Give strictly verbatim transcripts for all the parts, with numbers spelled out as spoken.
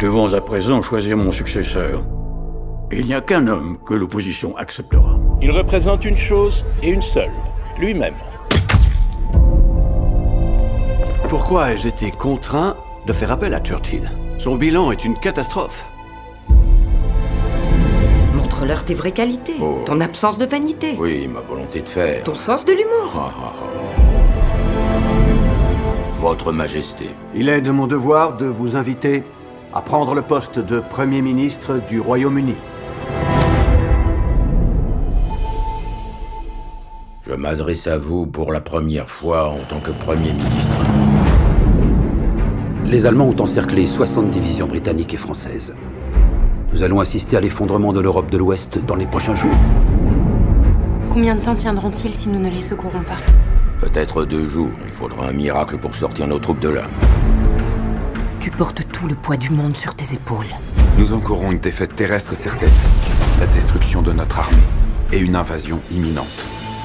devons à présent choisir mon successeur. Et il n'y a qu'un homme que l'opposition acceptera. Il représente une chose et une seule, lui-même. Pourquoi ai-je été contraint de faire appel à Churchill? Son bilan est une catastrophe. Montre-leur tes vraies qualités, oh. Ton absence de vanité. Oui, ma volonté de faire. Ton sens de l'humour. Votre Majesté. Il est de mon devoir de vous inviter à prendre le poste de Premier ministre du Royaume-Uni. Je m'adresse à vous pour la première fois en tant que Premier ministre. Les Allemands ont encerclé soixante divisions britanniques et françaises. Nous allons assister à l'effondrement de l'Europe de l'Ouest dans les prochains jours. Combien de temps tiendront-ils si nous ne les secourons pas? Peut-être deux jours. Il faudra un miracle pour sortir nos troupes de là. Tu portes tout le poids du monde sur tes épaules. Nous encourons une défaite terrestre certaine, la destruction de notre armée et une invasion imminente.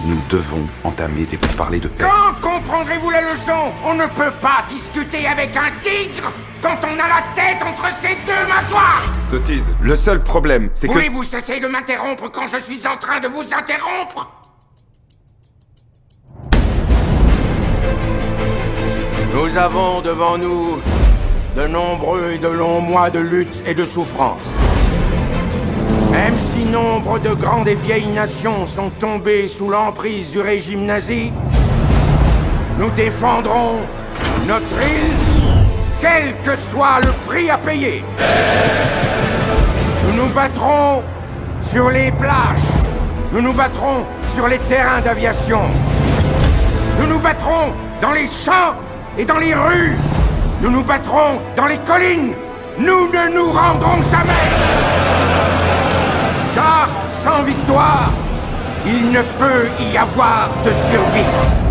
Nous devons entamer des pourparlers de paix. Quand comprendrez-vous la leçon? On ne peut pas discuter avec un tigre quand on a la tête entre ses deux mâchoires. Sottise. Le seul problème, c'est que... Voulez-vous cesser de m'interrompre quand je suis en train de vous interrompre? Nous avons devant nous de nombreux et de longs mois de lutte et de souffrance. Même si nombre de grandes et vieilles nations sont tombées sous l'emprise du régime nazi, nous défendrons notre île, quel que soit le prix à payer. Nous nous battrons sur les plages, nous nous battrons sur les terrains d'aviation, nous nous battrons dans les champs et dans les rues, nous nous battrons dans les collines, nous ne nous rendrons jamais. Car sans victoire, il ne peut y avoir de survie.